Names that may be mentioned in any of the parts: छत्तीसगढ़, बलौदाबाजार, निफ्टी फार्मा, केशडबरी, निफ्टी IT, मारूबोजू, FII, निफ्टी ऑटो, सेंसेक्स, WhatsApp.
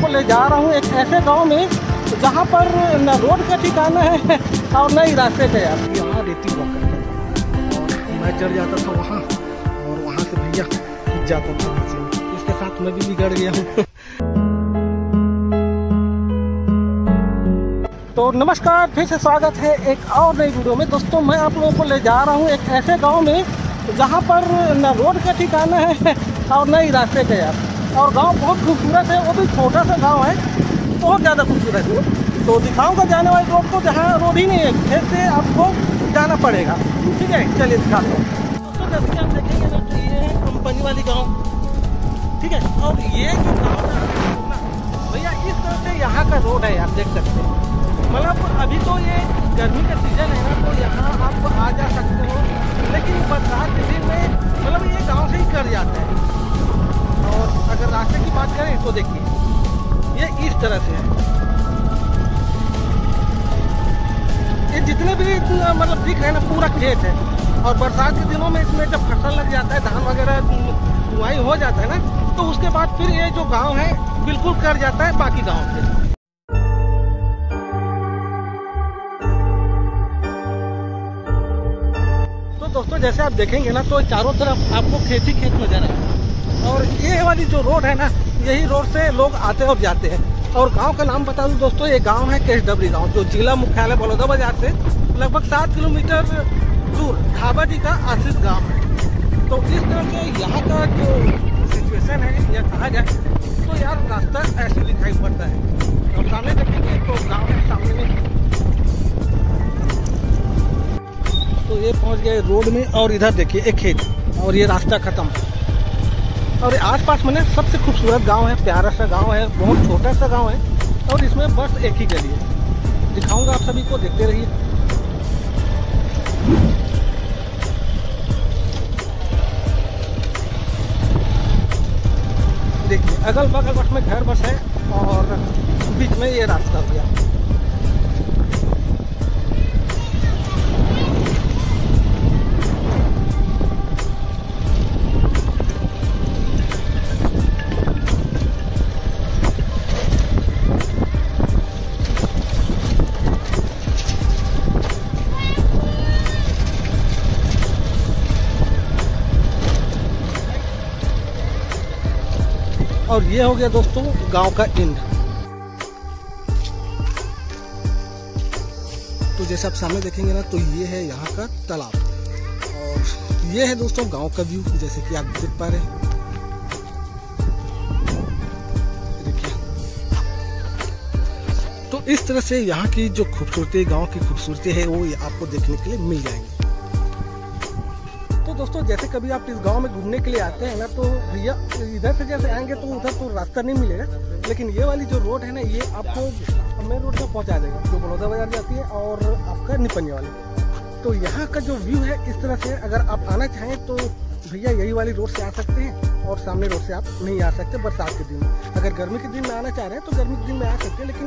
को ले जा रहा हूँ एक ऐसे गांव में जहाँ पर न रोड का ठिकाना है और न ही रास्ते का। यार यहाँ रेती हुआ करता और मैं चढ़ जाता था वहाँ, और वहाँ से भैया खिंच जाता था। इसके साथ मैं भी बिगड़ गया हूँ। तो नमस्कार, फिर से स्वागत है एक और नई वीडियो में। दोस्तों, मैं आप लोगों को ले जा रहा हूँ एक ऐसे गाँव में जहाँ पर न रोड का ठिकाना है और न ही रास्ते का। यार और गांव बहुत खूबसूरत है, वो भी छोटा सा गांव है, बहुत ज़्यादा खूबसूरत है। तो दिखाऊंगा जाने वाले रोड को, जहाँ रोड ही नहीं है, खेत से आपको जाना पड़ेगा। ठीक है, चलिए दिखाता हूँ। दोस्तों, जैसे आप देखेंगे ना तो ये है कंपनी वाली गांव। ठीक है, और ये जो गाँव है भैया, इस तरह से यहाँ का रोड है, आप देख सकते हैं। मतलब अभी तो ये गर्मी का सीज़न है ना, तो यहाँ आप आ जा सकते हो, लेकिन बरसात के दिन में मतलब ये गाँव से ही कर जाता है। और अगर रास्ते की बात करें तो देखिए ये इस तरह से है। ये जितने भी मतलब दिख रहे हैं ना, पूरा खेत है। और बरसात के दिनों में इसमें जब फसल लग जाता है, धान वगैरह बुआई हो जाता है ना, तो उसके बाद फिर ये जो गांव है बिल्कुल कट जाता है बाकी गांव से। तो दोस्तों, जैसे आप देखेंगे ना तो चारों तरफ आपको खेत ही खेत नजर आएगा। और ये वाली जो रोड है ना, यही रोड से लोग आते और जाते हैं। और गांव का नाम बता दूं दोस्तों, ये गांव है केशडबरी गांव, जो जिला मुख्यालय बलौदाबाजार से लगभग 7 किलोमीटर दूर ढाबा जी का आश्रित गांव है। तो इस तरह से यहाँ का जो सिचुएशन है, यह कहा जाए तो यार रास्ता ऐसे दिखाई पड़ता है। और सामने देखेंगे तो गाँव है सामने में। तो ये पहुँच गए रोड में, और इधर देखिए एक खेत, और ये रास्ता खत्म। और आसपास मैंने सबसे खूबसूरत गांव है, प्यारा सा गांव है, बहुत छोटा सा गांव है। और इसमें बस एक ही गली है, दिखाऊंगा आप सभी को, देखते रहिए। देखिए अगल बगल बस में घर बस है, और बीच में ये रास्ता गया। और ये हो गया दोस्तों गांव का एंड। तो जैसे आप सामने देखेंगे ना तो ये है यहाँ का तालाब, और ये है दोस्तों गांव का व्यू, जैसे कि आप देख पा रहे हैं। देखिए, तो इस तरह से यहाँ की जो खूबसूरती, गांव की खूबसूरती है, वो आपको देखने के लिए मिल जाएंगे। तो दोस्तों, जैसे कभी आप इस गांव में घूमने के लिए आते हैं ना, तो भैया इधर से जैसे आएंगे तो उधर तो रास्ता नहीं मिलेगा, लेकिन ये वाली जो रोड है ना, ये आपको मेन रोड पर पहुंचा देगा, जो बलौदाबाजार जाती है और आपका निपनी वाली। तो यहाँ का जो व्यू है इस तरह से, अगर आप आना चाहें तो भैया यही वाली रोड से आ सकते हैं, और सामने रोड से आप नहीं आ सकते बरसात के दिन में। अगर गर्मी के दिन में आना चाह रहे हैं तो गर्मी के दिन में आ सकते हैं, लेकिन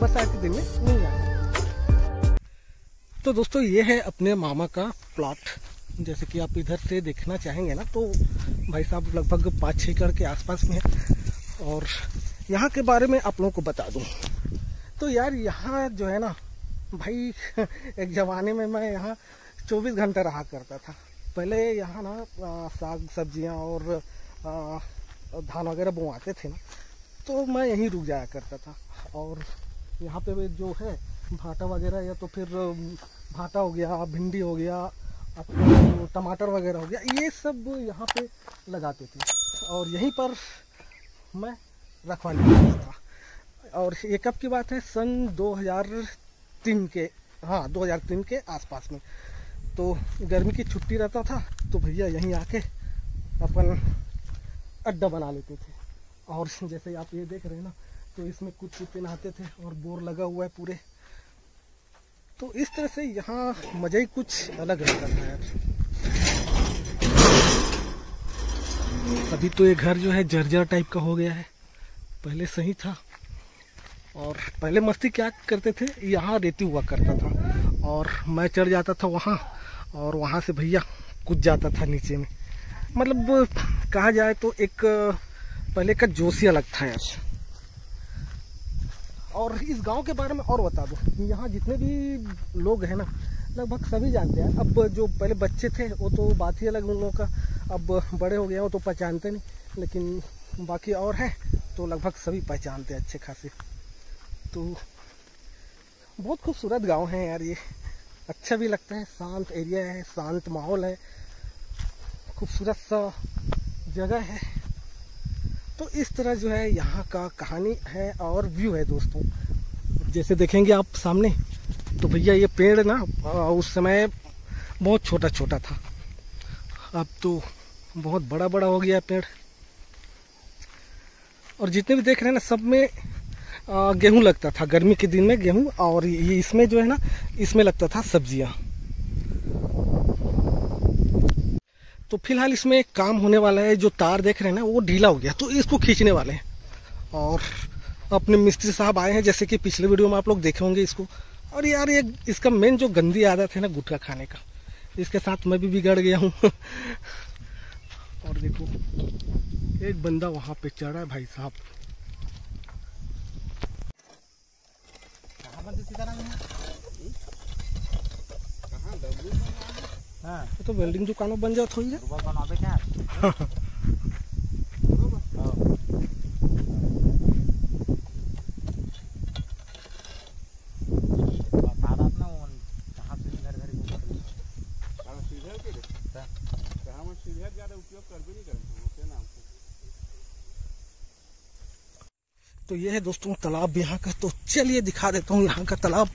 बरसात के दिन में नहीं आना। तो दोस्तों, ये है अपने मामा का प्लॉट, जैसे कि आप इधर से देखना चाहेंगे ना तो भाई साहब लगभग 5-6 एकड़ के आसपास में है। और यहाँ के बारे में आप लोगों को बता दूँ तो यार, यहाँ जो है ना भाई, एक ज़माने में मैं यहाँ 24 घंटा रहा करता था। पहले यहाँ ना साग सब्जियाँ और धान वगैरह बोआते थे ना, तो मैं यहीं रुक जाया करता था। और यहाँ पे जो है भाटा वगैरह, या तो फिर भाटा हो गया, भिंडी हो गया, आपको टमाटर वगैरह हो गया, ये सब यहाँ पे लगाते थे, और यहीं पर मैं रखवाली करता था। और एक अब की बात है सन 2003 के, हाँ 2003 के आसपास में। तो गर्मी की छुट्टी रहता था तो भैया यहीं आके अपन अड्डा बना लेते थे। और जैसे आप ये देख रहे हैं ना, तो इसमें कुछ कुत्ते नहाते थे, और बोर लगा हुआ है पूरे। तो इस तरह से यहाँ मज़ा ही कुछ अलग रहता है यार। अभी तो ये घर जो है जर्जर टाइप का हो गया है, पहले सही था। और पहले मस्ती क्या करते थे, यहाँ रेती हुआ करता था, और मैं चढ़ जाता था वहाँ, और वहाँ से भैया कूद जाता था नीचे में। मतलब कहा जाए तो एक पहले का जोश ही अलग था यार। और इस गांव के बारे में और बता दो, यहाँ जितने भी लोग हैं ना लगभग सभी जानते हैं। अब जो पहले बच्चे थे वो तो बात ही अलग उन लोगों का, अब बड़े हो गए वो तो पहचानते नहीं, लेकिन बाकी और हैं तो लगभग सभी पहचानते हैं अच्छे खासे। तो बहुत खूबसूरत गांव है यार ये, अच्छा भी लगता है, शांत एरिया है, शांत माहौल है, खूबसूरत सा जगह है। तो इस तरह जो है यहाँ का कहानी है और व्यू है दोस्तों। जैसे देखेंगे आप सामने तो भैया ये पेड़ ना उस समय बहुत छोटा छोटा था, अब तो बहुत बड़ा बड़ा हो गया पेड़। और जितने भी देख रहे हैं ना सब में गेहूं लगता था, गर्मी के दिन में गेहूं, और ये इसमें जो है ना इसमें लगता था सब्जियां। तो फिलहाल इसमें काम होने वाला है, जो तार देख रहे हैं ना वो ढीला हो गया तो इसको खींचने वाले हैं। और अपने मिस्त्री साहब आए हैं, जैसे कि पिछले वीडियो में आप लोग देखे होंगे इसको। और यार ये इसका मेन जो गंदी आदत है ना गुटखा खाने का, इसके साथ मैं भी बिगड़ गया हूँ। और देखो एक बंदा वहाँ पे चढ़ा है भाई साहब, तो वेल्डिंग दुकानों बन जाओ थोड़ी ना। तो ये है दोस्तों तालाब यहाँ का, तो चलिए दिखा देता हूँ यहाँ का तालाब।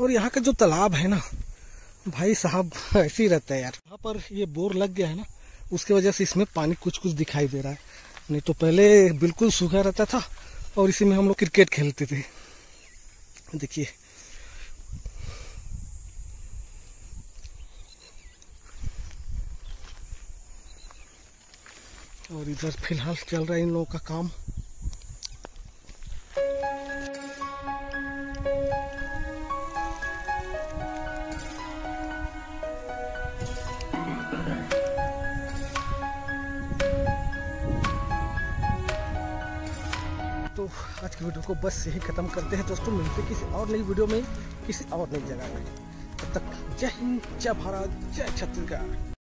और यहाँ का जो तालाब है ना भाई साहब ऐसे ही रहता है यार। यहाँ पर ये बोर लग गया है ना उसके वजह से इसमें पानी कुछ कुछ दिखाई दे रहा है, नहीं तो पहले बिल्कुल सूखा रहता था और इसी में हम लोग क्रिकेट खेलते थे। देखिए और इधर फिलहाल चल रहा है इन लोगों का काम। तो आज की वीडियो को बस यही खत्म करते हैं दोस्तों, मिलते किसी और नई वीडियो में किसी और नई जगह में। तब तक जय हिंद, जय भारत, जय छत्तीसगढ़।